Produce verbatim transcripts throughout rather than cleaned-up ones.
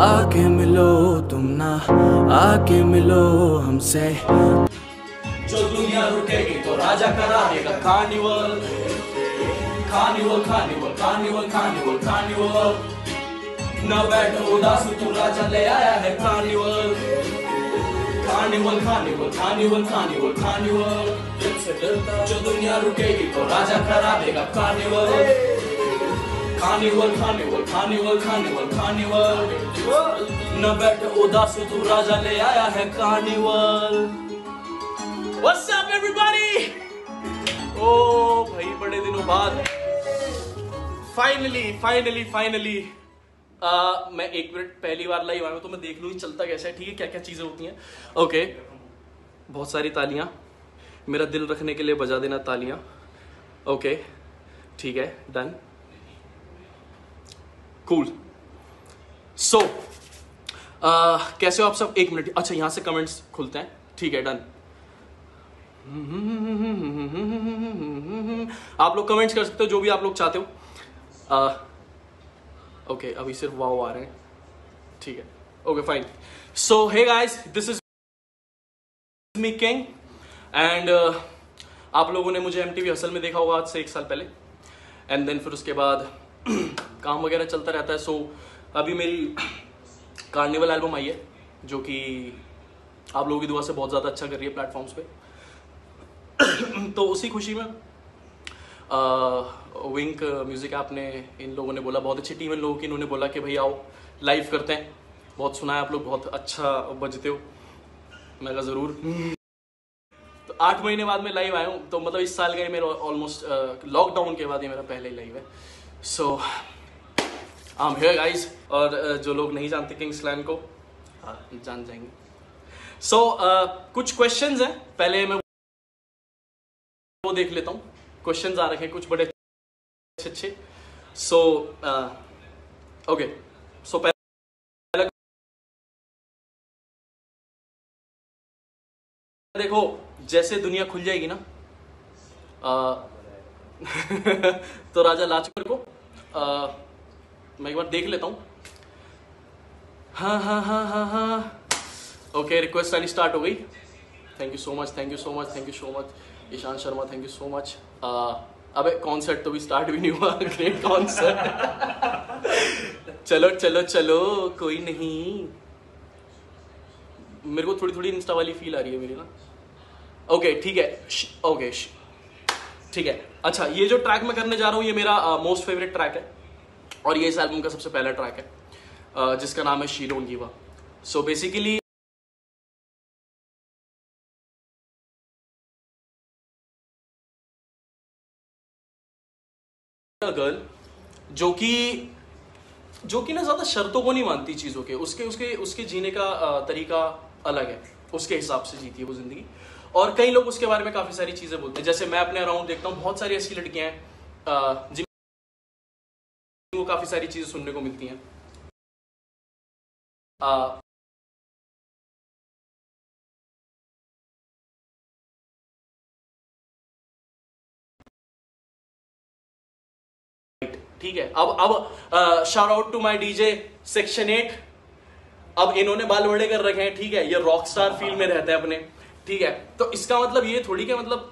आके मिलो तुम ना, आके मिलो हमसे। जो दुनिया रुकेगी तो राजा कराएगा carnival, carnival carnival carnival carnival carnival. न बैठो उदास तू, राजा ले आया है carnival, carnival carnival carnival carnival carnival. जो दुनिया रुकेगी तो राजा करा देगा carnival, carnival carnival carnival carnival carnival. न बैठ उदास तू, राजा ले आया है कार्निवल। What's up everybody? ओ भाई, बड़े दिनों बाद फाइनली फाइनली फाइनली मैं एक मिनट पहली बार लाइव आया हूँ तो मैं देख लूँ चलता कैसा है, ठीक है, क्या क्या चीजें होती हैं। ओके, बहुत सारी तालियां मेरा दिल रखने के लिए बजा देना, तालियां। ओके ठीक है, डन, कूल। सो कैसे हो आप सब? एक मिनट, अच्छा यहाँ से कमेंट्स खुलते हैं, ठीक है, डन। आप लोग कमेंट्स कर सकते हो जो भी आप लोग चाहते हो। uh, ओके okay, अभी सिर्फ वाव आ रहे हैं, ठीक है, okay fine. So hey guys, this is me king and आप लोगों ने मुझे एम टी वी हसल में देखा होगा आज से एक साल पहले, एंड देन फिर उसके बाद काम वगैरह चलता रहता है। सो so, अभी मेरी कार्निवल एल्बम आई है जो कि आप लोगों की दुआ से बहुत ज़्यादा अच्छा कर रही है प्लेटफॉर्म्स पे। तो उसी खुशी में विंक म्यूज़िक ऐप ने, इन लोगों ने बोला, बहुत अच्छी टीम इन लोगों की, इन्होंने बोला कि भाई आओ लाइव करते हैं, बहुत सुना है आप लोग, बहुत अच्छा बजते हो। मैं कहा ज़रूर। तो आठ महीने बाद मैं लाइव आया हूँ, तो मतलब इस साल का ही मेरा ऑलमोस्ट लॉकडाउन के बाद ये मेरा पहले ही लाइव है। So I am here guys. और uh, जो लोग नहीं जानते किंग्सक्लैन को जान जाएंगे। सो so, uh, कुछ क्वेश्चंस हैं, पहले मैं वो देख लेता हूँ। क्वेश्चंस आ रखे हैं कुछ बड़े अच्छे अच्छे। सो ओके, सो पहले देखो, जैसे दुनिया खुल जाएगी ना uh, तो राजा लाचकर को uh, मैं एक बार देख लेता हूँ। हाँ हाँ हाँ हाँ हाँ ओके, रिक्वेस्ट आनी स्टार्ट हो गई। Thank you so much, thank you so much, thank you so much Ishan Sharma, thank you so much. अबे कॉन्सर्ट तो भी स्टार्ट भी नहीं हुआ, ग्रेट कॉन्सर्ट। चलो चलो चलो, कोई नहीं, मेरे को थोड़ी थोड़ी इंस्टा वाली फील आ रही है मेरी ना। ओके ठीक है, ओके ठीक है। अच्छा, ये जो ट्रैक मैं करने जा रहा हूँ ये मेरा मोस्ट फेवरेट ट्रैक है और ये इस एल्बम का सबसे पहला ट्रैक है uh, जिसका नाम है she don't give up. So basically girl जो कि जो कि ना ज़्यादा शर्तों को नहीं मानती चीज़ों के, उसके उसके उसके जीने का तरीका अलग है, उसके हिसाब से जीती है वो ज़िंदगी। और कई लोग उसके बारे में काफ़ी सारी चीज़ें बोलते हैं, जैसे मैं अपने अराउंड देखता हूँ बहुत सारी ऐसी लड़कियाँ हैं जिनमें वो काफ़ी सारी चीज़ें सुनने को मिलती हैं। आ, ठीक है, अब अब shout out to my DJ section eight. अब इन्होंने बाल बड़े कर रखे हैं, ठीक है, ये रॉक स्टार फील में रहते हैं अपने, ठीक है। तो इसका मतलब ये थोड़ी क्या मतलब,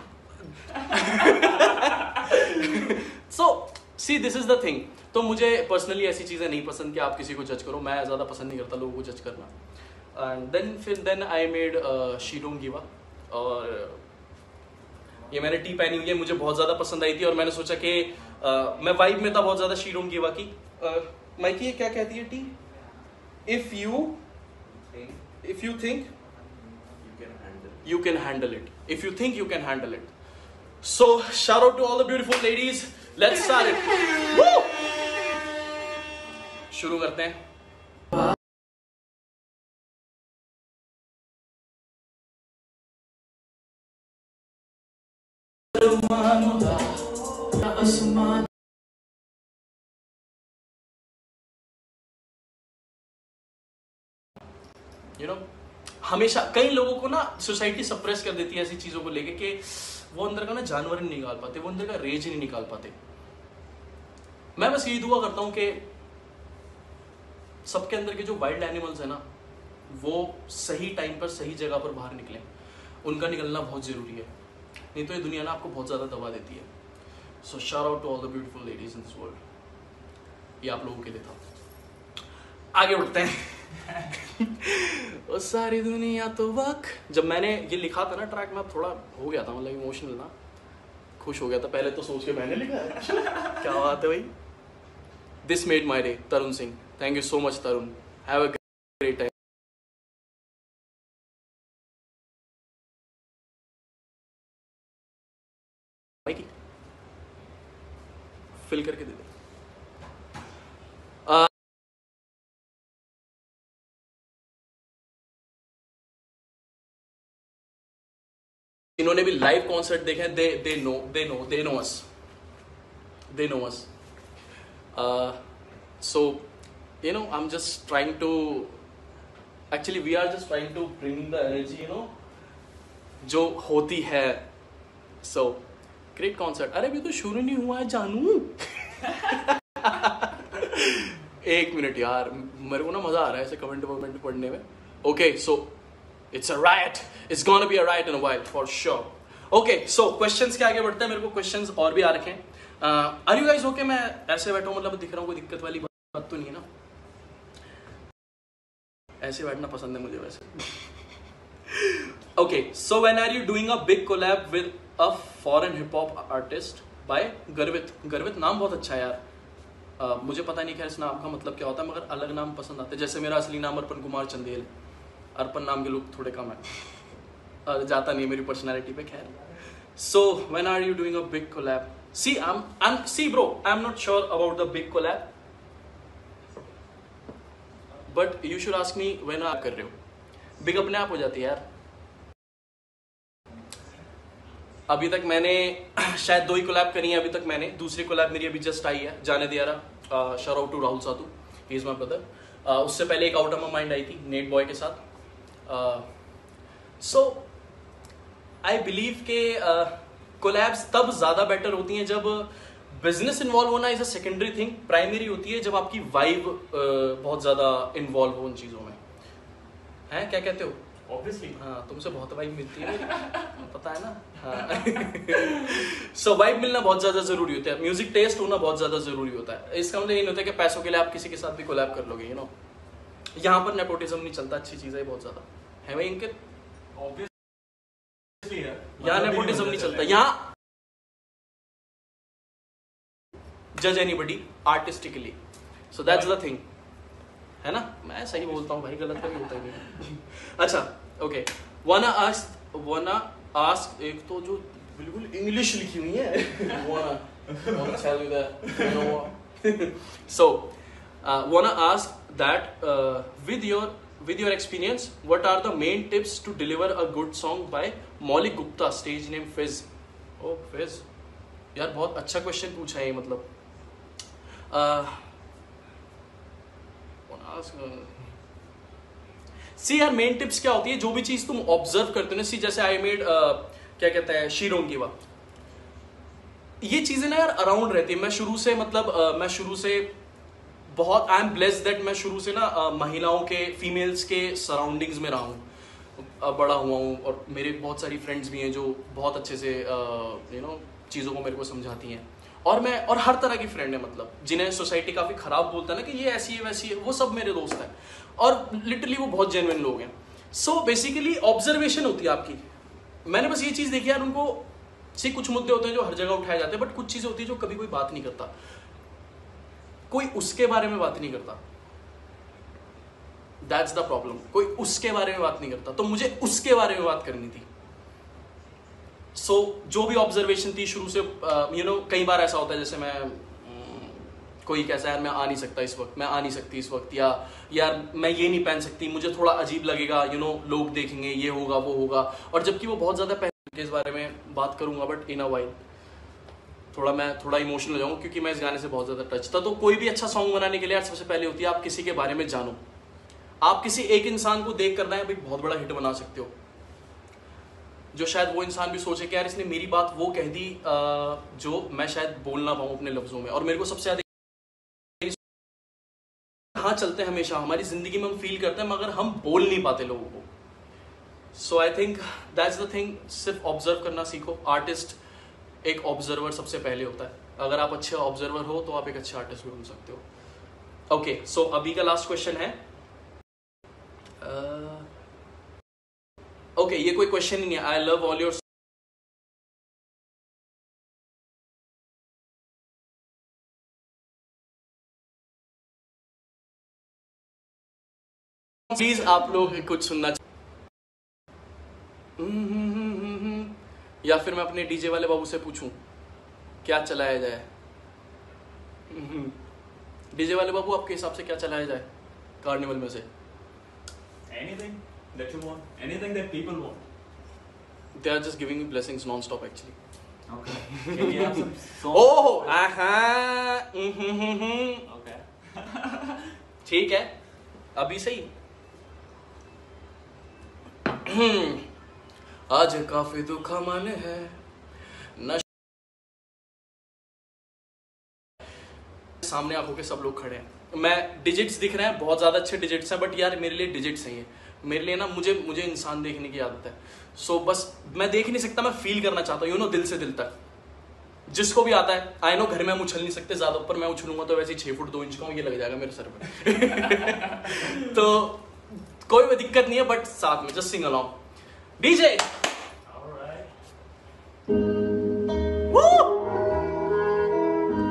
so see this is the thing. तो मुझे पर्सनली ऐसी चीजें नहीं पसंद कि आप किसी को जज करो, मैं ज्यादा पसंद नहीं करता लोगों को जज करना। एंड देन फिर then I made she don't give up, और ये मैंने टी पहनी हुई है, मुझे बहुत ज्यादा पसंद आई थी और मैंने सोचा कि Uh, मैं वाइब में था बहुत ज्यादा शी डोंट गिव अप की। uh, माइकी ये क्या कहती है टी? If you if you think you can handle it, if you think you can handle it. So shout out to all the beautiful ladies, let's start it, शुरू करते हैं। आसमान you know, हमेशा कई लोगों को ना सोसाइटी सप्रेस कर देती है ऐसी चीजों को लेके कि वो अंदर का ना जानवर नहीं निकाल पाते, वो अंदर का रेज नहीं निकाल पाते। मैं बस यही दुआ करता हूं कि सबके अंदर के जो वाइल्ड एनिमल्स है ना वो सही टाइम पर सही जगह पर बाहर निकलें, उनका निकलना बहुत ज़रूरी है, नहीं तो ये दुनिया ना आपको बहुत ज़्यादा दबा देती है। So shout out to all the beautiful ladies in this world. ये आप लोगों के लिए था। आगे बढ़ते हैं। ओ सारी दुनिया तो वक्त, जब मैंने ये लिखा था ना ट्रैक में थोड़ा हो गया था, मतलब इमोशनल ना, खुश हो गया था, पहले तो सोच के मैंने लिखा क्या बात है भाई। This made my day. Tarun Singh, thank you so much Tarun, have a great time. Fill करके दे दे। इन्होंने भी लाइव कॉन्सर्ट देखे हैं, they they know they know they know us they know us. So you know I am just trying to, actually we are just trying to bring the energy you know जो होती है। So great concert. अरे अभी तो शुरू नहीं हुआ है जानू। एक मिनट यार, मेरे को ना मजा आ रहा है ऐसे कमेंट वमेंट पढ़ने में। Okay so It's a riot. It's gonna be a riot in a while for sure. Okay, so questions के आगे बढ़ते हैं, मेरे को questions और भी आ रखे हैं। Are you guys okay? मैं ऐसे बैठा हूँ, मतलब दिख रहा हूँ, कोई दिक्कत वाली बात तो नहीं है ना? ऐसे बैठना पसंद है मुझे वैसे। Okay, so when are you doing a big collab with a foreign hip hop artist by गर्वित? गर्वित नाम बहुत अच्छा है यार। uh, मुझे पता नहीं खैर इस नाम का मतलब क्या होता है, मगर अलग नाम पसंद आते हैं। जैसे मेरा असली नाम अर्पण कुमार चंदेल, अर्पण नाम के लोग थोड़े कम है और जाता नहीं है मेरी पर्सनालिटी पे खैर। So when are you doing a big collab? See I am see bro I am not sure about the big collab, but you should ask me when आप कर रहे हो। बिग अपने आप हो जाती है यार। अभी तक मैंने शायद दो ही कोलैब करी है अभी तक मैंने। दूसरी कोलैब मेरी अभी जस्ट आई है, जाने दिया रहा, shout out to Rahul Satu, he is my brother. Uh, उससे पहले एक आउट ऑफ माई माइंड आई थी नेट बॉय के साथ। सो आई बिलीव के कोलैब्स तब ज़्यादा बेटर होती हैं जब बिजनेस इन्वॉल्व होना is a secondary thing, primary होती है जब आपकी वाइब uh, बहुत ज़्यादा इन्वॉल्व हो उन चीज़ों में। हैं क्या कहते हो? ऑब्वियसली हाँ, तुमसे बहुत वाइब मिलती है पता है ना हाँ। सो वाइब मिलना बहुत ज़्यादा ज़रूरी होता है, म्यूजिक टेस्ट होना बहुत ज़्यादा ज़रूरी होता है। इसका मतलब ये नहीं होता कि पैसों के लिए आप किसी के साथ भी कोलैब कर लोगे, यू नो। यहाँ पर नेपोटिज्म नहीं चलता, अच्छी चीज़ है बहुत ज़्यादा है भाई इनके, ऑब्वियसली है। यहाँ नेपोटिज्म नहीं चलता, यहाँ जज anybody artistically, so that's the thing, है ना? मैं सही बोलता हूँ भाई, गलत कभी बोलता ही नहीं। अच्छा okay, one ask one ask एक तो जो बिल्कुल इंग्लिश लिखी हुई है one tell you that you know. So one ask that with your with your experience what are the main tips to deliver a good song by Maulik Gupta, stage name फिज। ओ फिज यार बहुत अच्छा क्वेश्चन पूछा है ये, मतलब uh, सी यार मेन टिप्स क्या होती है? जो भी चीज तुम ऑब्जर्व करते हो, सी जैसे आई मेड क्या कहते हैं शीरोंगीवा, ये चीजें ना यार अराउंड रहती है। मैं शुरू से मतलब uh, मैं शुरू से बहुत आई एम ब्लेस्ड दैट मैं शुरू से ना uh, महिलाओं के फीमेल्स के सराउंडिंग्स में रहा हूँ, uh, बड़ा हुआ हूँ, और मेरे बहुत सारी फ्रेंड्स भी हैं जो बहुत अच्छे से यू नो चीज़ों को मेरे को समझाती हैं। और मैं और हर तरह की फ्रेंड है, मतलब जिन्हें सोसाइटी काफ़ी ख़राब बोलता है ना कि ये ऐसी है वैसी है, वो सब मेरे दोस्त हैं और लिटरली वो बहुत जेन्युइन लोग हैं। सो बेसिकली ऑब्जर्वेशन होती है आपकी। मैंने बस ये चीज़ देखी यार, उनको से कुछ मुद्दे होते हैं जो हर जगह उठाए जाते हैं, बट कुछ चीज़ें होती है जो कभी कोई बात नहीं करता, कोई उसके बारे में बात नहीं करता। दैट्स द प्रॉब्लम, कोई उसके बारे में बात नहीं करता, तो मुझे उसके बारे में बात करनी थी। सो so, जो भी ऑब्जर्वेशन थी शुरू से, यू नो कई बार ऐसा होता है जैसे मैं कोई कहता है यार मैं आ नहीं सकता इस वक्त, मैं आ नहीं सकती इस वक्त, या यार मैं ये नहीं पहन सकती, मुझे थोड़ा अजीब लगेगा, यू नो लोग देखेंगे, ये होगा वो होगा, और जबकि वो बहुत ज़्यादा पहन के इस बारे में बात करूँगा, बट इन अ वाइल थोड़ा मैं थोड़ा इमोशनल हो जाऊँ क्योंकि मैं इस गाने से बहुत ज़्यादा टच था। तो कोई भी अच्छा सॉन्ग बनाने के लिए यार सबसे पहले होती है आप किसी के बारे में जानो, आप किसी एक इंसान को देख करना है भाई बहुत बड़ा हिट बना सकते हो, जो शायद वो इंसान भी सोचे कि यार इसने मेरी बात वो कह दी आ, जो मैं शायद बोल ना पाऊँ अपने लफ्जों में। और मेरे को सबसे ज्यादा कहाँ चलते हैं हमेशा, हमारी जिंदगी में हम फील करते हैं मगर हम बोल नहीं पाते लोगों को. So I think that's the thing, सिर्फ ऑब्जर्व करना सीखो. आर्टिस्ट एक ऑब्जर्वर सबसे पहले होता है. अगर आप अच्छे ऑब्जर्वर हो तो आप एक अच्छे आर्टिस्ट भी बन सकते हो. ओके okay, सो so अभी का लास्ट क्वेश्चन है. ओके uh, okay, ये कोई क्वेश्चन ही नहीं है. I love all your please आप लोग कुछ सुनना चाहिए या फिर मैं अपने डीजे वाले बाबू से पूछूं क्या चलाया जाए. डीजे वाले बाबू आपके हिसाब से क्या चलाया जाए कार्निवल में से? Anything that you want, anything that people want. They are just giving me blessings non-stop actually. Okay. Can you have some songs? Oh, aha. Okay. ठीक है, अभी सही. आज काफी दुखा मन है नशा सामने आंखों के सब लोग खड़े हैं. मैं डिजिट्स दिख रहे हैं, बहुत ज़्यादा अच्छे डिजिट्स हैं बट यार मेरे लिए डिजिट्स नहीं है. मेरे लिए ना मुझे मुझे इंसान देखने की आदत है. सो so, बस मैं देख नहीं सकता, मैं फील करना चाहता हूँ यू नो दिल से दिल तक. जिसको भी आता है आई नो, घर में हम उछल नहीं सकते ज़्यादा ऊपर. मैं उछलूंगा तो वैसे ही छः फुट दो इंच का हूँ, ये लग जाएगा मेरे सर पर. तो कोई भी दिक्कत नहीं है बट साथ में जस्ट सिंग अलोंग डीजे.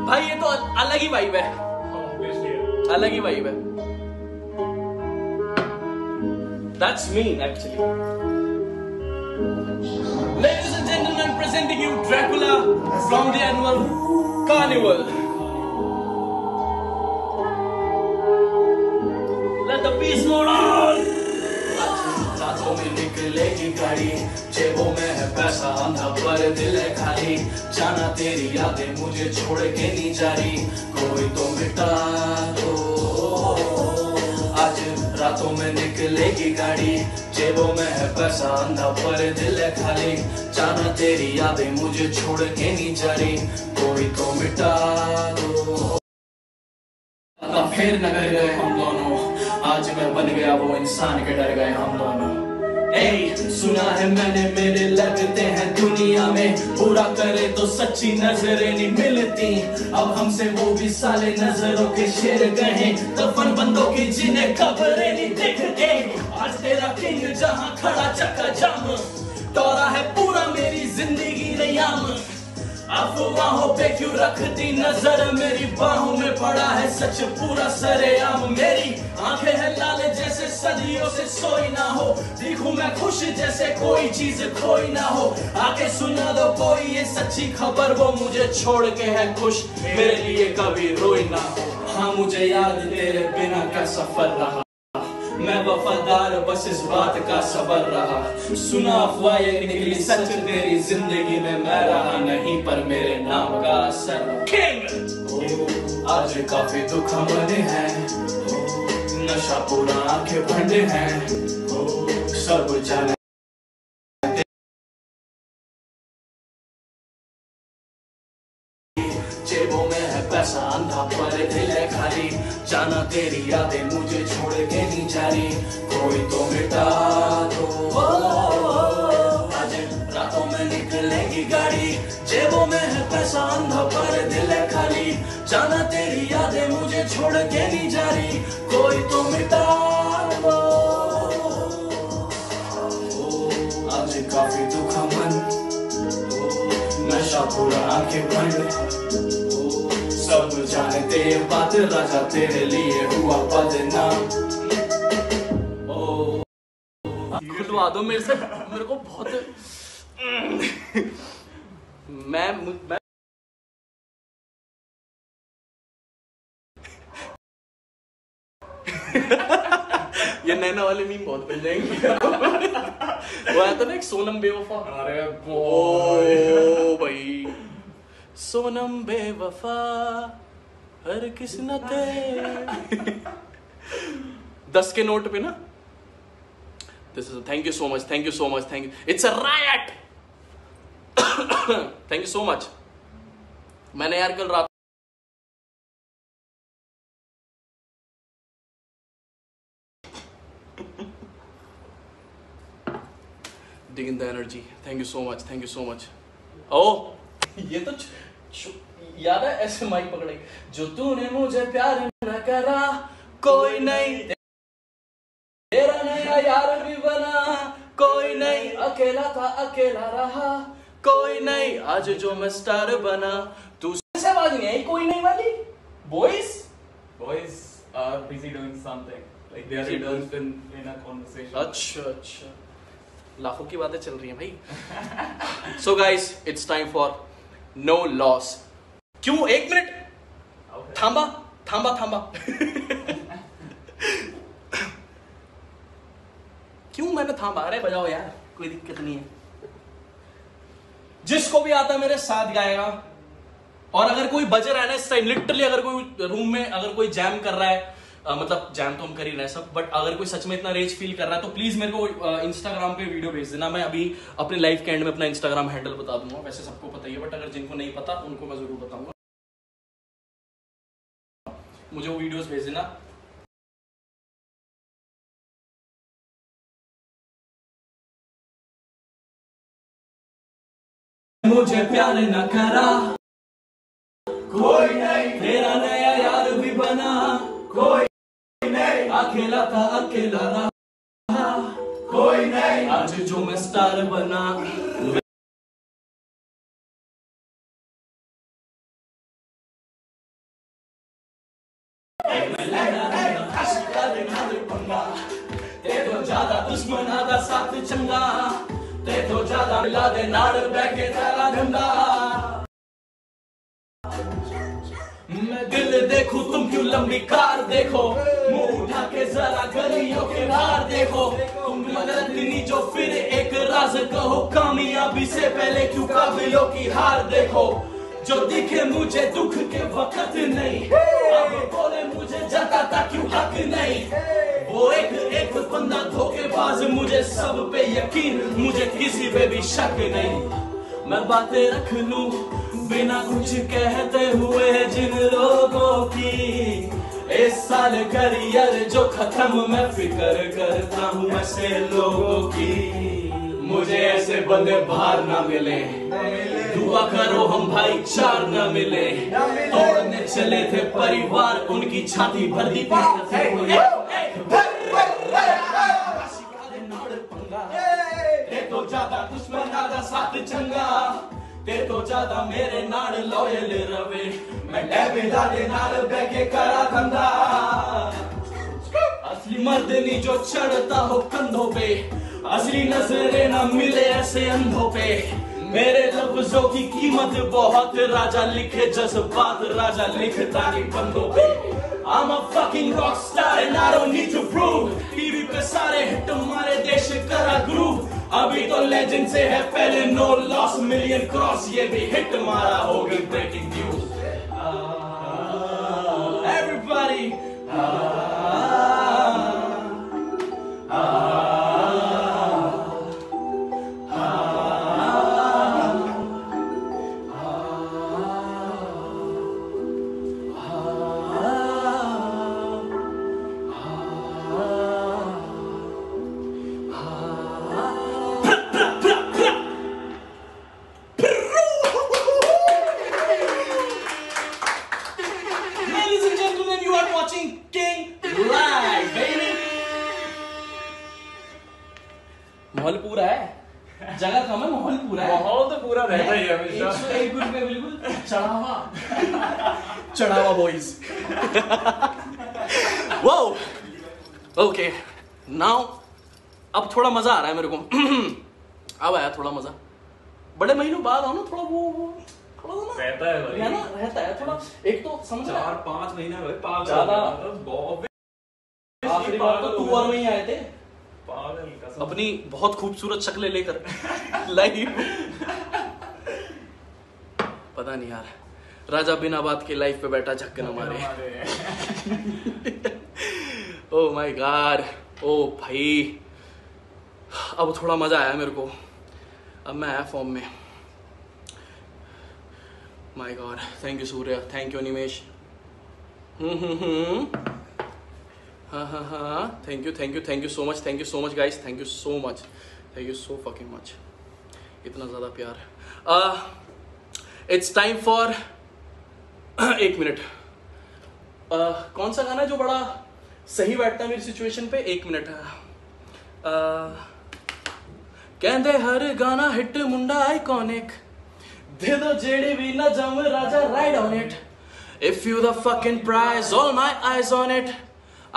भाई ये तो अलग ही वाइब है, अलग ही वाइब है. That's me actually. Ladies and gentlemen, presenting you Dracula from the annual Carnival. Let the peace go on. दांतों में निकलेगी गाड़ी, जेबों में है पैसा अंधा पर दिल है खाली. जाना तेरी यादें मुझे छोड़ के नहीं जा रही, कोई तो मिटा दो. आज रातों में निकलेगी गाड़ी, जेबों में है पैसा अंधा पर दिल है खाली. जाना तेरी यादें मुझे छोड़ के नहीं जा रही, कोई तो मिटा दो. फिर नगर गए हम दोनों, आज मैं बन गया वो इंसान के डर गए हम दोनों. ए, सुना है मैंने मेरे लगते हैं दुनिया में, पूरा करे तो सच्ची नजरें नहीं मिलती. अब हमसे वो भी साले नजरों के शेर गए, दफन बंदों की जिन्हें खबरें नहीं दिखते. आज तेरा किंग जहां खड़ा चक्का जाम, तोड़ा है पूरा मेरी जिंदगी नयाम. अफवाहों पे क्यों रखती नजर, मेरी बाहों में पड़ा है सच पूरा सरेआम. मेरी आंखें हैं लाल जैसे सदियों से सोई ना हो, दिखूं मैं खुश जैसे कोई चीज खोई ना हो. आके सुना दो कोई ये सच्ची खबर, वो मुझे छोड़ के है खुश, मेरे लिए कभी रोई ना हो. हाँ मुझे याद तेरे बिना का सफर रहा, मैं वफादार बस इस बात का सबर रहा. सुना अफवाह निकली सच तेरी जिंदगी में, मैं रहा नहीं पर मेरे नाम का असर. किंग आज काफी दुख मने हैं, नशा पूरा आंखें भंडे हैं. सब जाने जेबों में है पैसा अंधा पर दिल है खाली. जाना तेरी यादें मुझे छोड़ के नहीं जा रही, कोई तो मिटा दो. आज रातों में निकलेगी गाड़ी, जेबों में है पैसा अंधा पर दिल है खाली. जाना तेरी यादें मुझे छोड़ के नहीं जा रही, कोई तो मिटा दो. आज काफी दुख मन, नशा पूरा आंखें बंद. सब जाने तेरे बात राजा, तेरे लिए हुआ बदनाम. खुलवा दो मेरे से, मेरे को बहुत मैं मैं ये नैना वाले मीम बहुत मिल जाएंगे. वो आता ना एक सोनम बेवफा, अरे ओ भाई सोनम बेवफा हर किस्मत है. दस के नोट पे ना, this is thank you so much, thank you so much, thank you. It's a riot, thank you so much. मैंने यार कल रात Digging the energy. Thank you so much. Thank you so much. Oh, ये तो याद है ऐसे mic पकड़े जो तूने मुझे प्यार न करा कोई नहीं तेरा नया यार भी बना कोई नहीं अकेला था अकेला रहा कोई नहीं आज जो मैं स्टार बना तू से बात नहीं आई कोई नहीं वाली boys boys are busy doing something like they are indulged in in a conversation अच्छा अच्छा लाखों की बातें चल रही हैं भाई so guys it's time for no loss क्यों एक मिनट okay. थांबा थांबा थांबा क्यों मैंने थांबा अरे बजाओ यार कोई दिक्कत नहीं है जिसको भी आता मेरे साथ गाएगा और अगर कोई बज रहा है ना इस टाइम लिटरली अगर कोई रूम में अगर कोई जैम कर रहा है Uh, मतलब जैम तो हम कर ही रहे हैं सब बट अगर कोई सच में इतना रेज फील कर रहा है तो प्लीज मेरे को इंस्टाग्राम uh, पे वीडियो भेज देना मैं अभी अपने लाइव के एंड में अपना इंस्टाग्राम हैंडल बता दूंगा वैसे सबको पता ही है बट अगर जिनको नहीं पता उनको मैं जरूर बताऊंगा मुझे वो वीडियोस भेज देना मुझे प्यार न करा कोई नहीं तेरा नया यार भी बना कोई अकेला था अकेला रहा कोई नहीं आज जो मैं स्टार बना ते तो ज्यादा दुश्मन आधा साथ चंगा ते तो ज्यादा मिला दे नाड़ बैठे तारा धंधा मैं दिल देखूं तुम क्यों लंबी कार देखो मुंह उठा के जरा गलियों के रार देखो तुम मगरतनी जो फिर एक राज कहो कामयाबी से पहले क्यों काबिलों की हार देखो जो दिखे मुझे दुख के वक्त नहीं अब बोले मुझे जताता क्यों हक नहीं वो एक एक बंदा धोखेबाज मुझे सब पे यकीन मुझे किसी पे भी शक नहीं मैं बातें रख लूं बिना कुछ कहते हुए जिन लोगों की इस साल करियर जो खत्म मैं फिक्र करता हूँ ऐसे लोगों की मुझे ऐसे बंदे बाहर ना मिले दुआ करो हम भाईचार ना मिले तोड़ने चले थे परिवार उनकी छाती भर दी तो ज्यादा दुश्मन ज्यादा साथ चंगा ते तो ज्यादा मेरे नाल लॉयल रवे मैं लेवेला दे नाल बैगे करा धंधा असली मर्दनी जो चढ़ता हो कंधों पे असली नजरे ना मिले ऐसे अंधों पे मेरे लफ्जों की कीमत बहुत राजा लिखे जज्बात राजा लिखता नहीं बंदों पे I'm a fucking rock star and I don't need to prove TV पे सारे हिट हमारे देश करा ग्रूव अभी तो लेजेंड से है पहले नो लॉस मिलियन क्रॉस ये भी हिट मारा होगी ब्रेकिंग न्यूज एवरीबॉडी चढ़ावा बॉयज वो ओके नाउ अब थोड़ा मजा आ रहा है मेरे को अब आया थोड़ा मजा बड़े महीनों बाद आओ ना थोड़ा वो थोड़ा ना रहता है भाई है ना रहता है थोड़ा एक तो समझ रहा है पांच महीना भाई पागल ज्यादा आखिरी बार तो तू और मैं ही आए थे पागल कसम अपनी बहुत खूबसूरत शक्लें लेकर लाइव पता नहीं यार राजा बिना बात के लाइफ पे बैठा झक्कन हमारे ओ माय गॉड ओ भाई अब थोड़ा मजा आया मेरे को अब मैं आया फॉर्म में my god thank you Surya thank you Nimesh hmm hmm हाँ हाँ हाँ thank you thank you thank you so much thank you so much guys thank you so much thank you so fucking much इतना ज़्यादा प्यार। It's time for एक minute uh, कौन सा गाना है जो बड़ा सही बैठता है मेरी सिचुएशन पे। एक मिनट uh, कहते हर गाना हिट मुंडा आइकॉनिक दे दो जेडी भी ना जम राजा ride on it if you the fucking prize all my eyes on it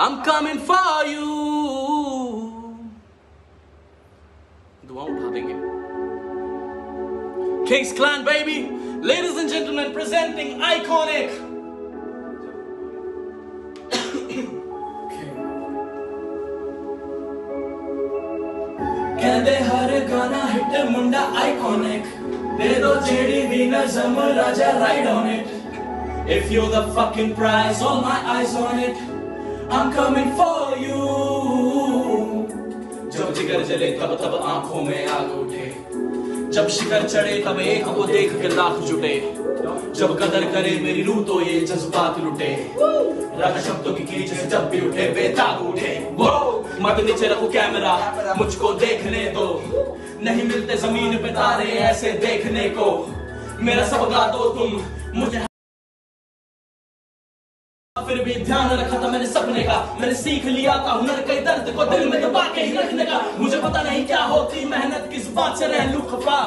I'm coming for you. दुआ उठा देंगे। KINGSCLAN baby, ladies and gentlemen, presenting iconic. कहते हर गाना हिट मुंडा iconic. दे दो जेडी वीना जमल राजा ride on it. If you're the fucking prize, all my eyes on it. I'm coming for you. जब जिगर जले तब तब आंखों में आग उठे, जब शिखर चढ़े तब एक को देख के लाख जुटे, जब कदर करे मेरी रूह तो ये जज्बात लुटे, रात शब्दों की कीच से जब भी उठे बेताब उठे। वो मत नीचे रखो कैमरा मुझको देखने दो, नहीं मिलते जमीन पे तारे ऐसे देखने को, मेरा सब गा दो तुम मुझे। फिर भी ध्यान रखा था मैंने सपने का, मैंने सीख लिया था हुनर के दर्द को दिल में दबा के ही रखने का। मुझे पता नहीं क्या होती मेहनत किस बात से रह लूं खफा,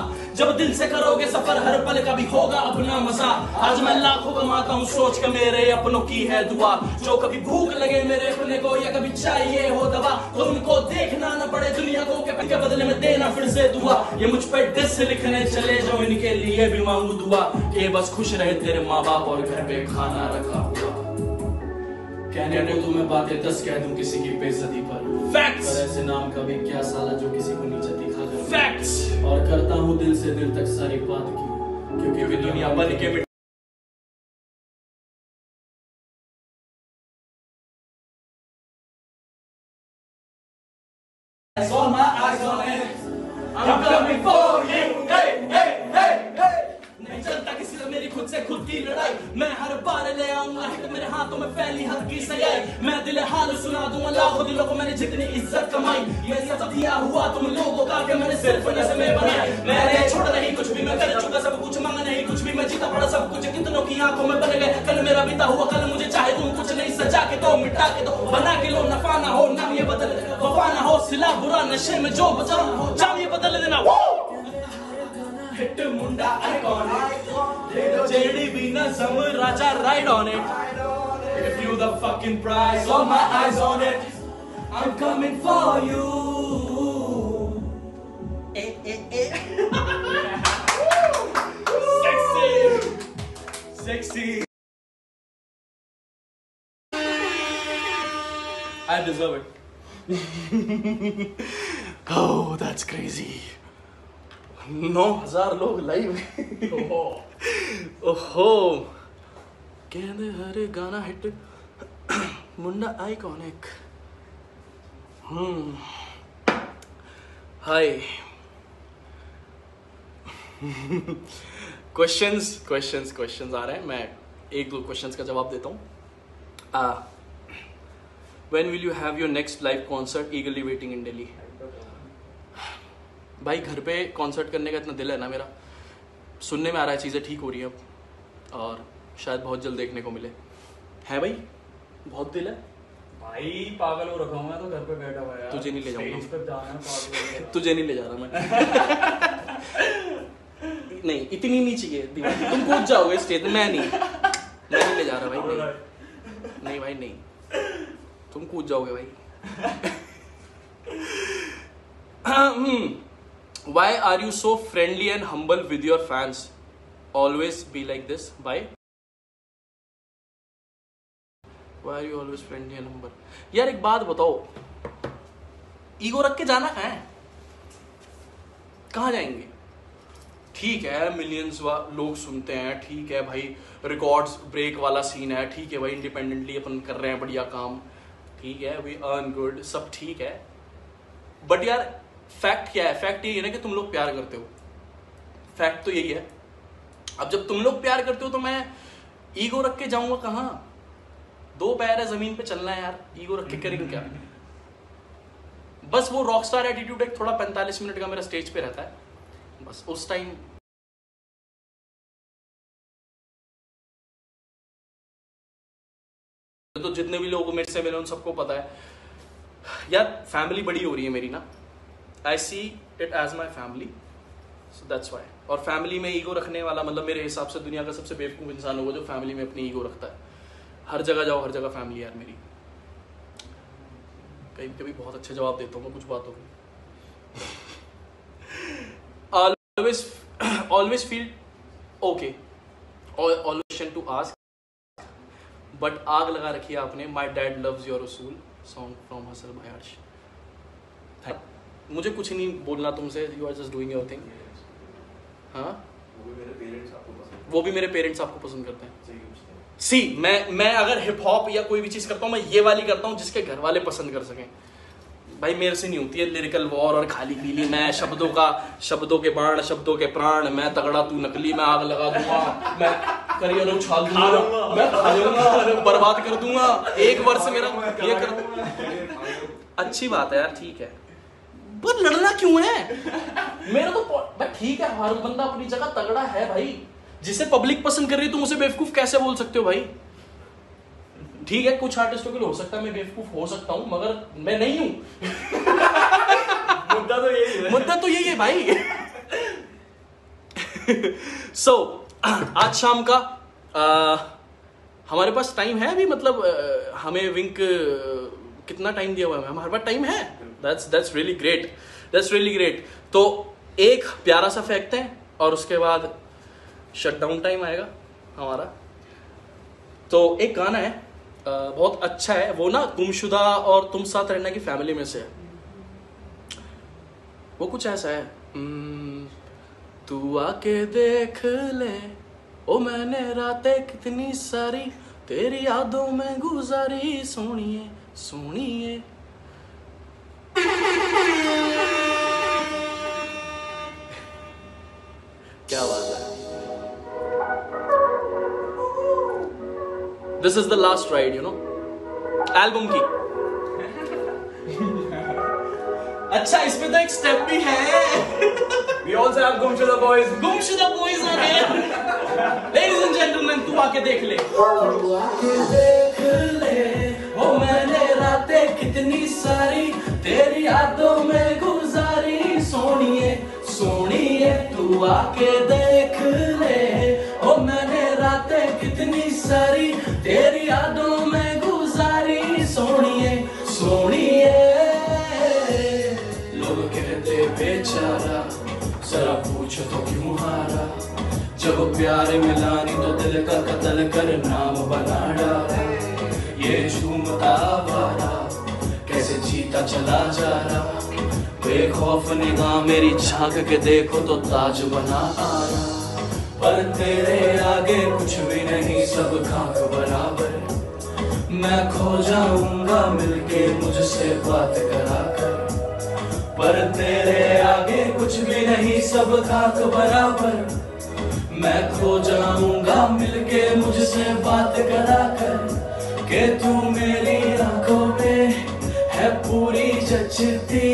जब दिल से करोगे सफर हर पल का भी होगा अपना मजा। आज मैं लाखों कमाता हूँ सोच के मेरे अपनों की है दुआ, जो कभी भूख लगे मेरे अपने को या कभी चाहिए हो दवा, तो उनको देखना न पड़े दुनिया को के बदले में देना फिर से दुआ। ये मुझ पर डिस लिखने चले जो इनके लिए भी मांगू दुआ, ये बस खुश रहे तेरे माँ बाप और घर पे खाना रखा हुआ। कहने को तुम्हें बातें दस कह दूं किसी की बेइज्जती पर, Facts. पर ऐसे नाम का भी क्या साला जो किसी को नीचा दिखा कर Facts. और करता हूँ दिल से दिल तक सारी बात की, क्योंकि भी दुनिया बन के भी खुद से खुद की लड़ाई मैं हर बार ले आऊंगा हिट मेरे हाथों में फैली हद की सयाई। मैं दिल हाल सुना दूंगा लाखों दिलों को मैंने जितनी इज्जत कमाई, मैं सब दिया हुआ तुम लोगों का कि मैंने सिर्फ नज़म में बनाई। मैंने छोड़ा नहीं कुछ भी, मैं कर चुका सब कुछ, मांगा नहीं कुछ भी, मैं जीता पड़ा सब कुछ, कितनों की आंखों में बन गए कल मेरा बीता हुआ कल। मुझे चाहे तुम कुछ नहीं सजा के दो मिटा के दो, बना के लो नफा ना हो नाम ये बदल वफा ना हो सिला बुरा नशे में जो बचा हो जाम ये बदल देना। हिट मुंडा आइकॉनिक जेडी बीना सम राजा ride on it if you the fucking prize all my eyes on it I am coming for you. A A A sexy sexy I deserve it. Oh that's crazy. नौ हजार लोग live. ओहो कहने हर गाना hit मुंडा iconic. Hmm hi questions questions questions आ रहे हैं, मैं एक दो क्वेश्चंस का जवाब देता हूँ। When will you have your next live concert eagerly waiting in Delhi. भाई घर पे कॉन्सर्ट करने का इतना दिल है ना मेरा, सुनने में आ रहा है चीज़ें ठीक हो रही हैं अब, और शायद बहुत जल्द देखने को मिले। है भाई बहुत दिल है भाई, पागल हो रखा हूँ मैं तो घर पे बैठा हुआ यार। तुझे नहीं ले जाऊँगा तुझे नहीं ले जा रहा मैं। नहीं इतनी नहीं चाहिए, तुम कूद जाओगे स्टेज में। मैं नहीं मैं नहीं ले जा रहा भाई, नहीं नहीं भाई नहीं, तुम कूद जाओगे भाई। Why are you so friendly and humble with your fans? Always be like this. Why? Why are you always friendly and humble? यार एक बात बताओ, ईगो रख के जाना कहाँ है, कहाँ जाएंगे? ठीक है मिलियंस लोग सुनते हैं, ठीक है भाई रिकॉर्ड्स ब्रेक वाला सीन है, ठीक है भाई इंडिपेंडेंटली अपन कर रहे हैं बढ़िया काम, ठीक है वी अर्न गुड, सब ठीक है। बट यार फैक्ट क्या है, फैक्ट यही है ना कि तुम लोग प्यार करते हो, फैक्ट तो यही है। अब जब तुम लोग प्यार करते हो तो मैं ईगो रख के जाऊंगा कहाँ? दो पैर है जमीन पे चलना है यार, ईगो रख के करेंगे क्या। बस वो रॉकस्टार एटीट्यूड एक थोड़ा पैंतालीस मिनट का मेरा स्टेज पे रहता है, बस उस टाइम तो जितने भी लोग मेरे से मिले उन सबको पता है यार फैमिली बड़ी हो रही है मेरी ना, I see it as my family, so that's why. और फैमिली में ईगो रखने वाला मतलब मेरे हिसाब से दुनिया का सबसे बेवकूफ़ इंसान होगा जो फैमिली में अपनी ईगो रखता है। हर जगह जाओ हर जगह फैमिली यार मेरी। कहीं कभी बहुत अच्छे जवाब देता हूँ मैं कुछ बातों को। Always always feel okay always to ask, but आग लगा रखी है आपने। माई डैड लव्स योर उसूल सॉन्ग फ्रॉम हसल भाई हर्ष। मुझे कुछ नहीं बोलना तुमसे, you are just doing your thing. हाँ वो भी मेरे पेरेंट्स आपको पसंद करते हैं। सी मैं मैं अगर हिप हॉप या कोई भी चीज़ करता हूँ मैं ये वाली करता हूँ जिसके घर वाले पसंद कर सकें। भाई मेरे से नहीं होती है लिरिकल वॉर और खाली पीली। मैं शब्दों का शब्दों के बाण शब्दों के प्राण, मैं तगड़ा तू नकली, मैं आग लगा दूंगा, मैं करियर उछाल दूंगा, मैं खा जाऊंगा, बर्बाद कर दूंगा, एक वर्ष मेरा ये कर। अच्छी बात है यार ठीक है, पर लड़ना क्यों है मेरा तो ठीक है। हर बंदा अपनी जगह तगड़ा है भाई, जिसे पब्लिक पसंद कर रही है तुम उसे बेवकूफ कैसे बोल सकते हो भाई। ठीक है कुछ आर्टिस्टों के लिए हो सकता है मैं बेवकूफ हो सकता हूं, मगर मैं नहीं हूं। मुद्दा तो यही है, मुद्दा तो यही है भाई। सो so, आज शाम का आ, हमारे पास टाइम है अभी, मतलब आ, हमें विंक कितना टाइम दिया हुआ है, हमारे पास टाइम है। That's that's really great, that's really great. तो एक प्यारा सा फेंकते हैं और उसके बाद शटडाउन टाइम आएगा हमारा। तो एक गाना है बहुत अच्छा है, वो ना गुमशुदा और तुम साथ रहना की फैमिली में से है। वो कुछ ऐसा है, तू आके देख ले ओ मैंने रातें कितनी सारी तेरी यादों में गुजारी, सोनिए सोनिए। क्या बात है। This is the last ride, you know. Album की। अच्छा इसमें तो एक step भी है। We also have Gumshuda boys. Gumshuda boys are here. Ladies and gentlemen, तू आके देख ले। तू आके देख ले, वो मैंने रातें कितनी सारी तेरी यादों में गुजारी, सोनिए सोनिए। तू आके देख ले, वो मैंने रातें कितनी सारी तेरी यादों में गुजारी, सोनिए सोनिए। लोग कहते बेचारा जरा पूछो तो क्यों हारा, जब प्यार मिलानी तो दिल का कत्ल कर नाम बना डाला, ये झूमता वारा कैसे जीता चला जा रहा, बेखौफ निगाह मेरी झांक के देखो तो ताज बना आ रहा, पर तेरे आगे कुछ भी नहीं सब खाक बराबर, मैं खो जाऊंगा मिलके मुझसे बात करा कर, पर तेरे आगे कुछ भी नहीं सब खाक बराबर, मैं खो जाऊंगा मिलके मुझसे बात करा कर, के तू मेरी आंखों में है पूरी जचती,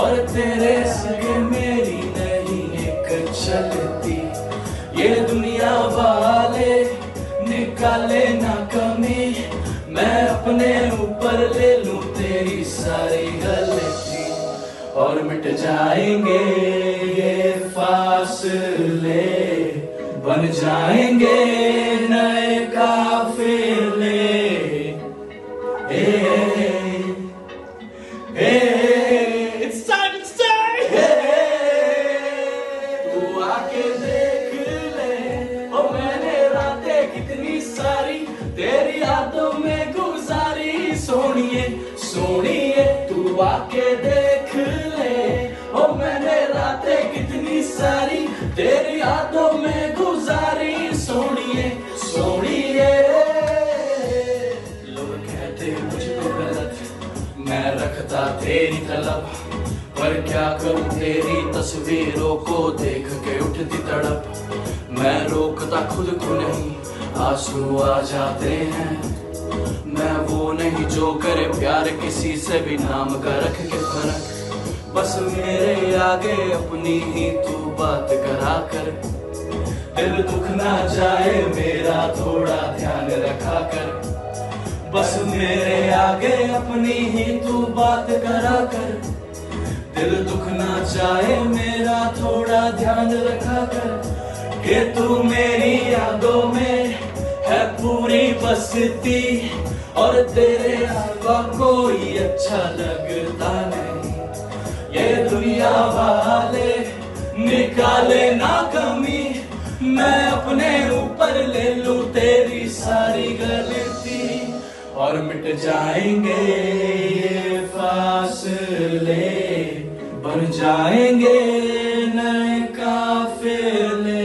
और तेरे संग मेरी नहीं एक चलती, ये दुनिया वाले निकाले ना कमी, मैं अपने ऊपर ले लूं तेरी सारी गलती, और मिट जाएंगे ये फासले, बन जाएंगे नए काफिले, A A it's time to say तू आके तेरी यादों में गुजारी, सोनिए सोनिए। तू आके देख ले, ओ मैंने रातें कितनी सारी तेरी यादों में गुजारी, सोनिए सोनिए। लोग कहते मुझको गलत मैं रखता तेरी तलब, पर क्या करूं तेरी तस्वीरों को देख के उठती तड़प, मैं रोकता खुद को नहीं आंसू आ जाते हैं, मैं वो नहीं जो करे प्यार किसी से भी, नाम का रख के फर्क, बस मेरे आगे अपनी ही तू बात करा कर, दिल दुख ना जाए मेरा थोड़ा ध्यान रखा कर, बस मेरे आगे अपनी ही तू बात करा कर, दिल दुख ना जाए मेरा थोड़ा ध्यान रखा कर, कि तू मेरी यादों में है पूरी बसती और तेरे अलावा कोई अच्छा लगता नहीं, ये दुनिया वाले निकाले ना कमी, मैं अपने ऊपर ले लूं तेरी सारी गलती और मिट जाएंगे ये फासले, बन जाएंगे नए काफिले।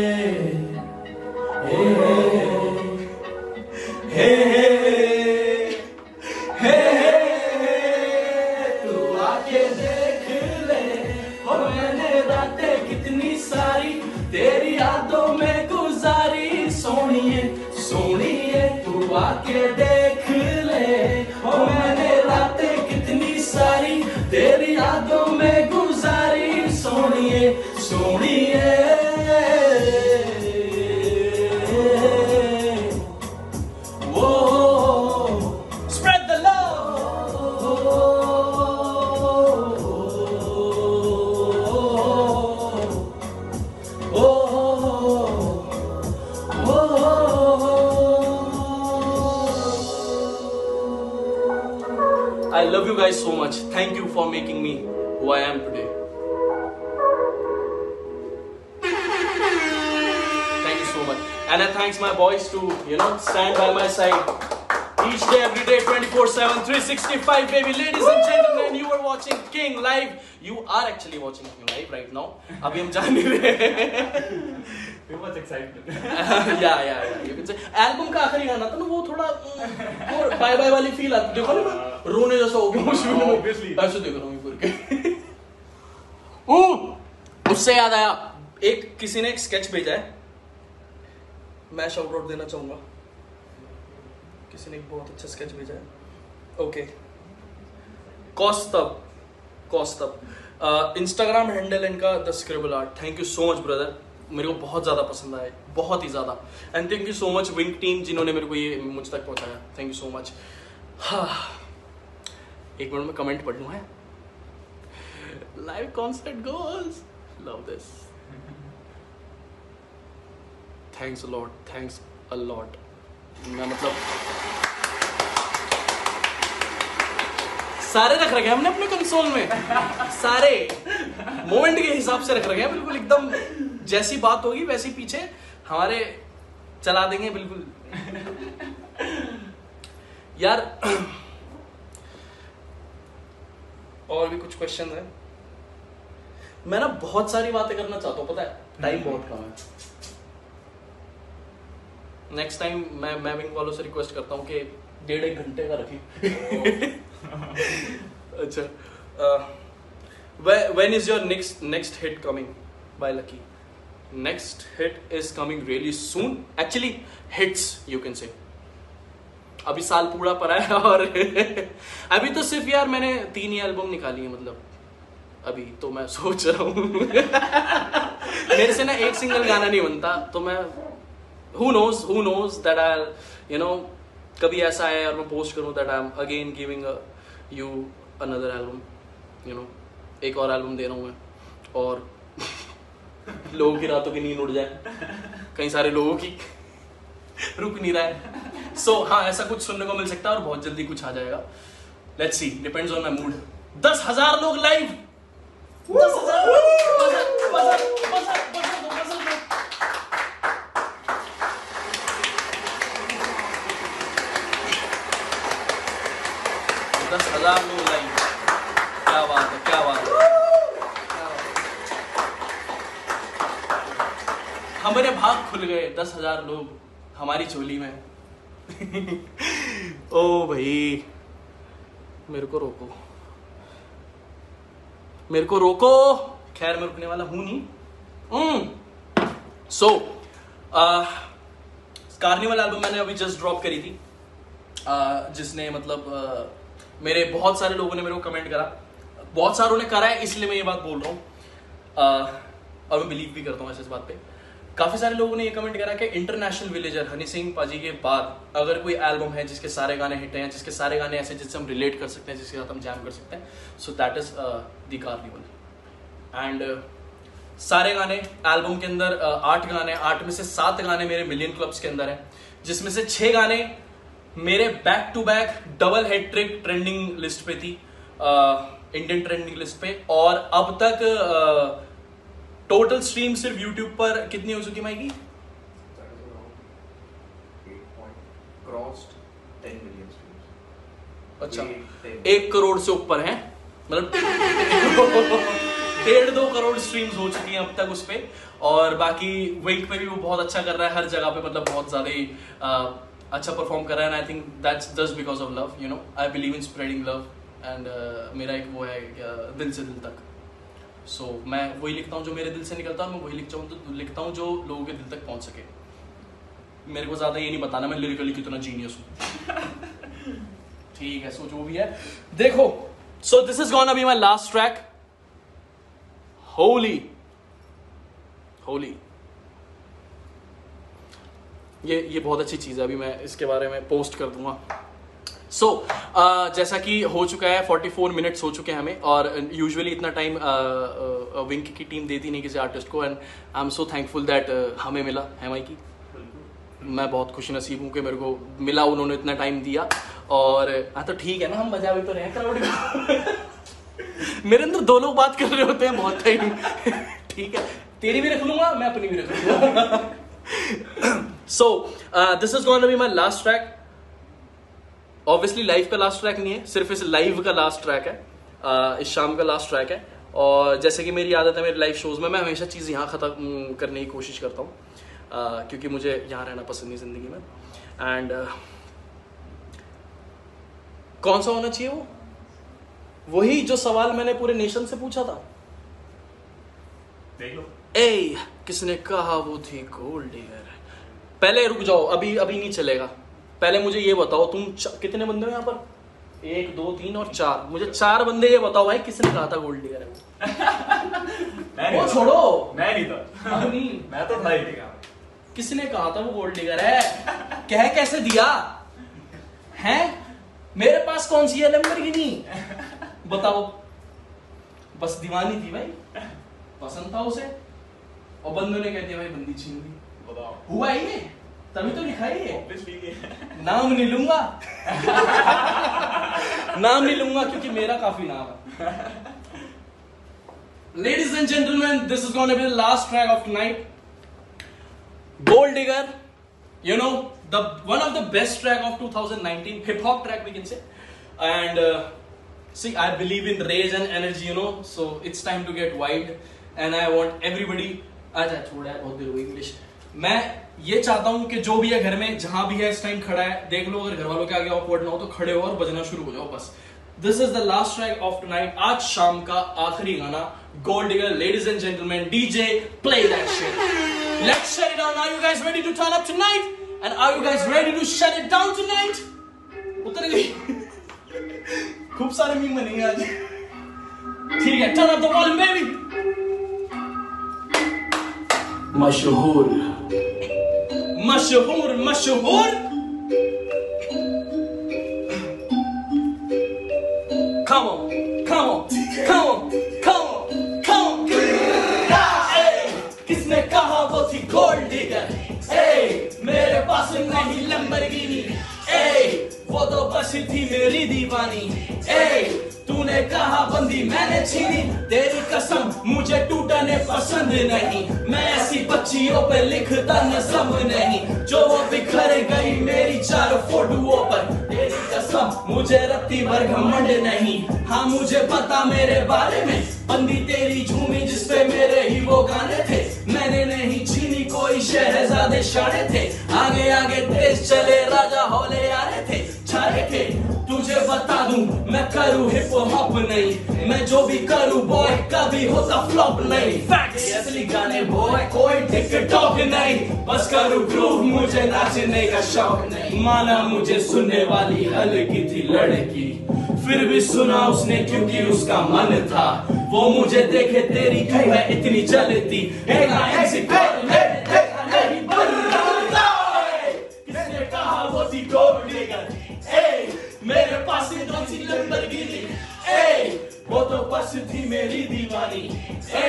आके देख ले और मैंने रातें कितनी सारी तेरी यादों में गुजारी, सोनिए सोनिए वो spread the love. I love you guys so much. Thank you for making me who I am today. Thank you so much. And I thanks my boys to, you know, stand by my side each day, every day, twenty-four seven, three sixty-five, baby. Ladies Woo! and gentlemen, you are watching King Live. You are actually watching King Live right now. Abhi hum jaan rahe. Too much excitement. yeah, yeah, yeah. You can say album का आखिरी गाना था ना, वो थोड़ा वो bye bye वाली feel आती, देखो ना रोने जैसा हो गया शुरू में, obviously ऐसे देख रहा हूँ पूरे के। ओह उससे याद आया, एक किसी ने एक स्केच भेजा है, मैं shout out देना चाहूँगा, किसी ने एक बहुत अच्छा स्केच भेजा है। ओके कॉस्टअप कॉस्टअप इंस्टाग्राम हैंडल इनका the scribble art. Thank you so much brother, मेरे को बहुत ज़्यादा पसंद आए, बहुत ही ज़्यादा। And thank you so much Wink team जिन्होंने मेरे को ये मुझ तक पहुंचाया, थैंक यू सो मच। हाँ एक मिनट में कमेंट पढ़ लूँ है। Live concert goals, love this, thanks a lot, thanks a lot. मैं मतलब सारे रख रखे हमने अपने कंसोल में, सारे मोमेंट के हिसाब से रख रखे हैं, बिल्कुल एकदम जैसी बात होगी वैसी पीछे हमारे चला देंगे बिल्कुल। यार और भी कुछ क्वेश्चन है, मैं ना बहुत सारी बातें करना चाहता हूँ, पता है टाइम बहुत कम है। नेक्स्ट टाइम मैं मैं विंग वालों से रिक्वेस्ट करता हूँ कि डेढ़ एक घंटे का रखें। अच्छा, when is your next next hit coming by Lucky? Next hit is coming really soon. Actually, hits you can say. अभी साल पूरा पड़ा है और अभी तो सिर्फ यार मैंने तीन ही एल्बम निकाली है, मतलब अभी तो मैं सोच रहा हूँ। मेरे से ना एक सिंगल गाना नहीं बनता तो मैं who knows who knows that I'll you know कभी ऐसा है और मैं पोस्ट करूँ that I'm again giving a, you another album, you know एक और एल्बम दे रहा हूँ मैं और लोगों की रातों की नींद उड़ जाए, कई सारे लोगों की रुक नहीं रहा है। सो so, हाँ ऐसा कुछ सुनने को मिल सकता है और बहुत जल्दी कुछ आ जाएगा, let's see, depends on my mood. दस हजार लोग लाइव, दस हजार दस हजार लोग लाइव, क्या बात है, क्या बात है। हमारे भाग खुल गए, दस हजार लोग हमारी झोली में। ओ भाई मेरे को रोको, मेरे को रोको, खैर मैं रुकने वाला हूं नहीं। सो कार्निवल एल्बम मैंने अभी जस्ट ड्रॉप करी थी, जिसने मतलब मेरे बहुत सारे लोगों ने मेरे को कमेंट करा, बहुत सारों ने करा है इसलिए मैं ये बात बोल रहा हूँ और मैं बिलीव भी करता हूँ इस बात पे। काफ़ी सारे लोगों ने ये कमेंट करा कि इंटरनेशनल विलेजर हनी सिंह पाजी के बाद अगर कोई एल्बम है जिसके सारे गाने हिट हैं, जिसके सारे गाने ऐसे जिससे हम रिलेट कर सकते हैं, जिसके साथ हम जैम कर सकते हैं, so that is the carnival. And सारे गाने एल्बम के अंदर आठ गाने, आठ में से सात गाने मेरे मिलियन क्लब्स के अंदर हैं, जिसमें से छः गाने मेरे back to back double hat trick trending list पे थी, इंडियन ट्रेंडिंग लिस्ट पे। और अब तक आ, टोटल स्ट्रीम सिर्फ यूट्यूब पर कितनी हो चुकी माइकी? अच्छा, एक करोड़ से ऊपर है, मतलब डेढ़ दो करोड़ स्ट्रीम्स हो चुकी हैं अब तक उस पर। और बाकी विंक पे भी वो बहुत अच्छा कर रहा है, हर जगह पे मतलब बहुत ज़्यादा अच्छा परफॉर्म कर रहा है। And I think that's just because of love, you know, I believe in spreading love. And मेरा एक वो है uh, दिल से दिल तक। सो so, मैं वही लिखता हूँ जो मेरे दिल से निकलता है, मैं वही लिखता हूँ लिखता हूँ जो लोगों के दिल तक पहुँच सके। मेरे को ज़्यादा ये नहीं बताना मैं लिरिकली कितना जीनियस हूँ। ठीक है, सो so, जो भी है देखो। So this is gonna be my last track, होली होली। ये ये बहुत अच्छी चीज़ है, अभी मैं इसके बारे में पोस्ट कर दूंगा। सो so, uh, जैसा कि हो चुका है चौवालीस मिनट्स हो चुके हैं हमें, और यूजुअली इतना टाइम विंक की टीम देती नहीं किसी आर्टिस्ट को। And I am so thankful that हमें मिला है माइकी। मैं बहुत खुश नसीब हूँ कि मेरे को मिला, उन्होंने इतना टाइम दिया। और हाँ तो ठीक है ना, हम मजा भी तो रहे क्राउड। मेरे अंदर दो लोग बात कर रहे होते हैं बहुत टाइम। ठीक है, तेरी भी रख लूंगा मैं, अपनी भी रख लूंगा। So this is gonna be my last track. Obviously live का लास्ट ट्रैक नहीं है, सिर्फ इस लाइव का लास्ट ट्रैक है, uh, इस शाम का लास्ट ट्रैक है। और जैसे कि मेरी आदत है मेरे लाइव शोज में मैं हमेशा चीज़ यहाँ ख़त्म करने की कोशिश करता हूँ, uh, क्योंकि मुझे यहाँ रहना पसंद नहीं जिंदगी में। एंड uh, कौन सा होना चाहिए वो, वही जो सवाल मैंने पूरे नेशन से पूछा था। देख लो ए, किसने कहा वो थी गोल्ड डिगर। पहले रुक जाओ, अभी अभी नहीं चलेगा। पहले मुझे ये बताओ तुम कितने बंदे हो यहाँ पर, एक दो तीन और चार, मुझे चार बंदे ये बताओ भाई किसने कहा था गोल्ड डिगर है। वो छोड़ो, मैं नहीं था। नहीं मैं तो था ही। किसने कहा था वो गोल्ड डिगर है? कह कैसे दिया है? मेरे पास कौन सी है लैम्बोर्गिनी? बताओ। बस दीवानी थी भाई, पसंद था उसे, और बंदों ने कह दिया भाई बंदी छीन ली। बताओ हुआ ये, तभी तो लिखा ही है। नाम नहीं लूंगा। नाम नहीं लूंगा क्योंकि मेरा काफी नाम है। Ladies and gentleman, this is gonna be the last track of night, gold digger. You know the one of the best track of twenty nineteen, hip hop track we can say. And uh, see, I believe in rage and energy, you know, so it's time to get wild. And I want everybody, अच्छा छोड़ यार बहुत देर हुई English. मैं ये चाहता हूँ कि जो भी है घर में, जहाँ भी है इस टाइम खड़ा है, देख लो अगर घर वालों के आगे ऑकवर्ड ना हो तो खड़े हो और बजना शुरू हो जाओ बस। This is the last track of tonight, आज शाम का आखिरी गाना gold digger. Ladies and gentleman, DJ play that shit, let's shut it down. Are you guys ready to turn up tonight? And are you guys ready to shut it down tonight? उतर गई। खूब सारे meme बनेंगे आज। ठीक है, turn up the volume baby. मशहूर, मशहूर, मशहूर। Come on, come on, come on, come on, come on. किसने कहा वो थी गोल्ड डिगर? मेरे पास नहीं लैम्बोर्गिनी, ए वो तो बस थी मेरी दीवानी। ए तूने कहा बंदी मैंने छीनी, तेरी कसम मुझे टूटने पसंद नहीं। मैं ऐसी बच्चियों पे लिखता नज़म नहीं, जो वो बिखर गई मेरी चार फोटुओं पर। तेरी कसम मुझे रत्ती भर घमंड नहीं, हाँ मुझे पता मेरे बारे में, बंदी तेरी झूमी जिसपे मेरे ही वो गाने थे। मैंने नहीं छीनी कोई शहजादे शाने थे, आगे आगे तेज चले राजा होले आ रहे थे, छा रहे थे। तुझे बता दूं मैं करूं हिप हॉप नहीं, मैं जो भी करूं बॉय कभी होता फ्लॉप नहीं। फैक्ट्स असली गाने बॉय कोई टिकटॉक नहीं, बस करूं ग्रूव मुझे नाचने का शौक नहीं। माना मुझे सुनने वाली हल्की थी लड़की, फिर भी सुना उसने क्योंकि उसका मन था। वो मुझे देखे तेरी कहीं मैं इतनी जलती मेरे पास ए, वो तो बस थी मेरी दीवानी। ए,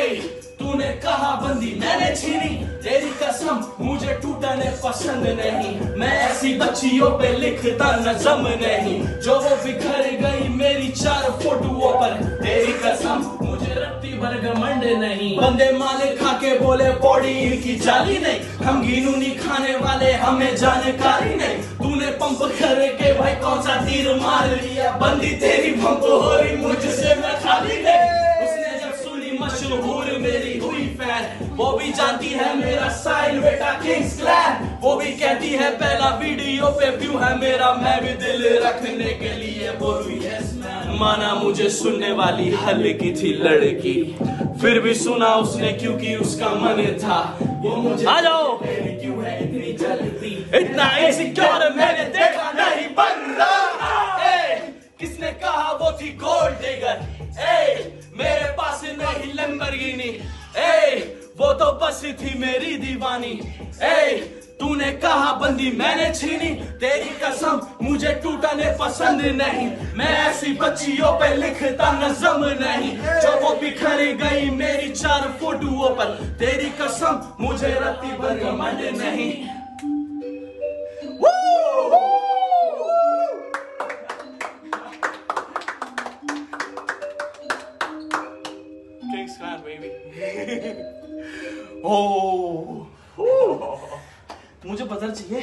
तूने कहा बंदी मैंने छीनी, तेरी कसम मुझे टूटने पसंद नहीं। मैं ऐसी बच्चियों पे लिखता नज़म नहीं, जो वो बिखर गई मेरी चार फोटुओं पर। तेरी कसम मुझे रत्ती भर घमंड नहीं, बंदे माले खा के बोले बॉडी इनकी जाली नहीं। हम घिनूनी खाने वाले हमें जानकारी नहीं, तूने पंप करके भाई कौन सा तीर मार लिया। बंदी तेरी पंप हो रही मुझसे मैं खाली नहीं। उसने जब सुनी मशहूर मेरी हुई फैन, वो भी जानती है मेरा साइल बेटा किंग्स क्लैन। वो भी कहती है पहला वीडियो पे व्यू है मेरा, मैं भी दिल रखने के लिए बोलूं यस मैन। माना मुझे सुनने वाली हल्की थी लड़की, फिर भी सुना उसने क्योंकि उसका मन था। वो मुझे आ जाओ क्यों है इतनी जलती, इतना इनसिक्योर मैंने देखा नहीं बंदा। किसने कहा वो थी गोल्ड डिगर, मेरे पास नहीं लैम्बोर्गिनी। वो तो बस थी मेरी दीवानी। ए तूने कहा बंदी मैंने छीनी, तेरी कसम मुझे टूटने पसंद नहीं। मैं ऐसी बच्चियों पे लिखता नज़म नहीं, जो वो बिखर गई मेरी चार फोटुओं पर। तेरी कसम मुझे रत्ती भर घमंड नहीं। KINGSCLAN baby। oh. oh. मुझे बजर चाहिए,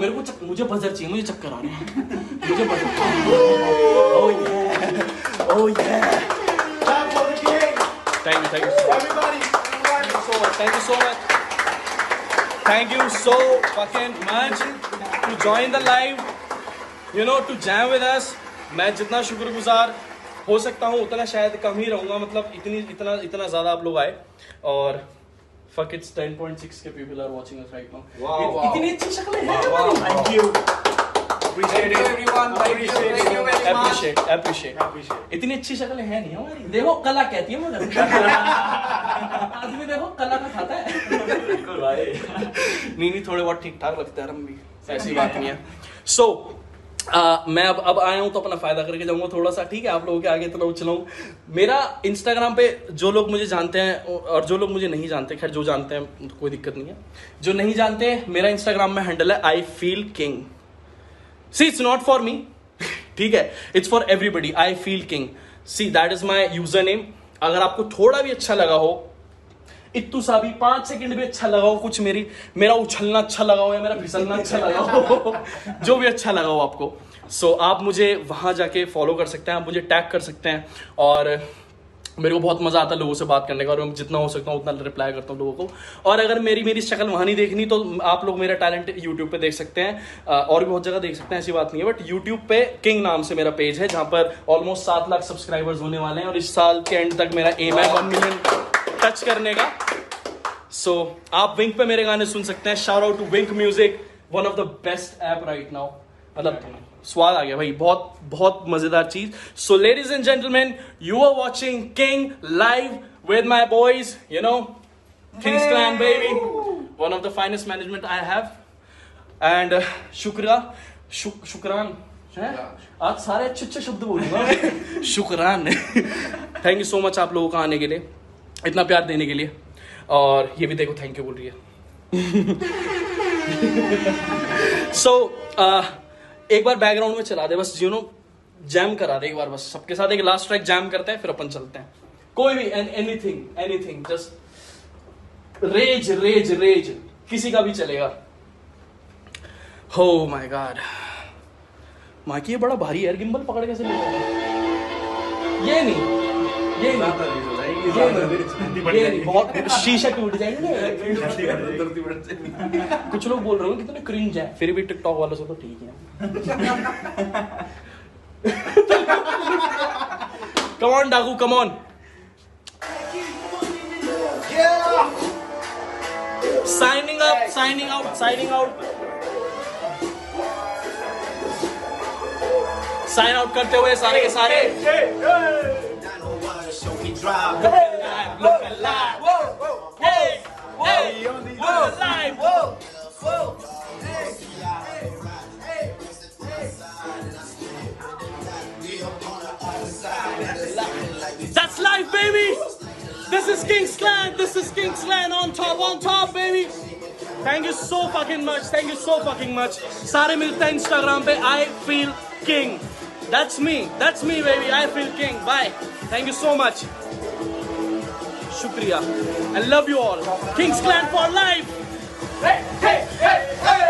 मेरे को मुझे बजर चाहिए, मुझे चक्कर आ रहे हैं, मुझे बजर। ओह ये thank you thank you thank you so much thank you so fucking much to join the live, you know, to jam with us. मैं जितना शुक्रगुजार हो सकता हूँ उतना शायद कम ही रहूँगा, मतलब इतनी इतना इतना ज़्यादा आप लोग आए। और Fuck it's ten point six के people are watching us right now. Wow, it, wow. इतनी अच्छी शक्ल है wow, wow, thank you. Appreciate it. everyone. Appreciate it. Appreciate. Appreciate. Appreciate. इतनी अच्छी शक्ल है नहीं हमारी। देखो कला कहती है मगर आदमी देखो कला का खाता है। बिल्कुल भाई। नहीं नहीं थोड़े बहुत ठीक ठाक लगता है हम भी, ऐसी बात नहीं है। So Uh, मैं अब अब आया हूँ तो अपना फायदा करके जाऊँगा थोड़ा सा, ठीक है, आप लोगों के आगे इतना उछलाऊँ। मेरा इंस्टाग्राम पे जो लोग मुझे जानते हैं और जो लोग मुझे नहीं जानते, खैर जो जानते हैं कोई दिक्कत नहीं है, जो नहीं जानते मेरा इंस्टाग्राम में हैंडल है I feel king. See it's not for me, ठीक है, it's for everybody. I feel king, see that is my username. अगर आपको थोड़ा भी अच्छा लगा हो, इतू सा भी पांच सेकंड भी अच्छा लगाओ, कुछ मेरी मेरा उछलना अच्छा लगाओ या मेरा फिसलना अच्छा लगाओ जो भी अच्छा लगाओ आपको। सो so, आप मुझे वहाँ जाके फॉलो कर सकते हैं, आप मुझे टैग कर सकते हैं। और मेरे को बहुत मज़ा आता है लोगों से बात करने का, और मैं जितना हो सकता हूँ उतना रिप्लाई करता हूँ लोगों को। और अगर मेरी मेरी शक्ल वहाँ नहीं देखनी तो आप लोग मेरा टैलेंट यूट्यूब पे देख सकते हैं, और भी बहुत जगह देख सकते हैं, ऐसी बात नहीं है। बट यूट्यूब पे किंग नाम से मेरा पेज है, जहाँ पर ऑलमोस्ट सात लाख सब्सक्राइबर्स होने वाले हैं, और इस साल के एंड तक मेरा एम है वन मिलियन टच करने का। सो so, आप विंक पे मेरे गाने सुन सकते हैं। Shout out to Wink music, one of the best app right now. मतलब स्वाद आ गया भाई, बहुत बहुत मजेदार चीज। So ladies and gentleman, you are watching king live with my boys, you know, KINGSCLAN baby, one of the finest management I have. And शुक्रा शुक्रान है? आज सारे अच्छे अच्छे शब्द बोलूंगा शुक्रान थैंक यू सो मच आप लोगों का आने के लिए, इतना प्यार देने के लिए। और ये भी देखो थैंक यू बोल रही है। सो so, uh, एक बार बैकग्राउंड में चला दे बस, यू नो, जैम करा दे एक बार बस सबके साथ। एक लास्ट ट्रैक जैम करते हैं, फिर अपन चलते हैं। कोई भी anything anything just raise raise raise, किसी का भी चलेगा। हो माय गॉड, माँ की ये बड़ा भारी है, गिम्बल पकड़ कैसे ले जाएगा? ये नहीं ये नहीं बहुत शीशा टूट जाएंगे। कुछ लोग बोल रहे हो कि तुमने क्रिंज है, फिर भी टिकटॉक वालों से तो ठीक है Come on, Dagu, come on. Signing up, signing out, signing out. Sign out करते हुए सारे के सारे. That's life, baby. This is KINGSCLAN. This is KINGSCLAN on top, on top, baby. Thank you so fucking much. Thank you so fucking much. सारे मिलते हैं Instagram पे. I feel king. That's me. That's me, baby. I feel king. Bye. Thank you so much. Shukriya. I love you all. KINGSCLAN for life. Hey, hey, hey, hey.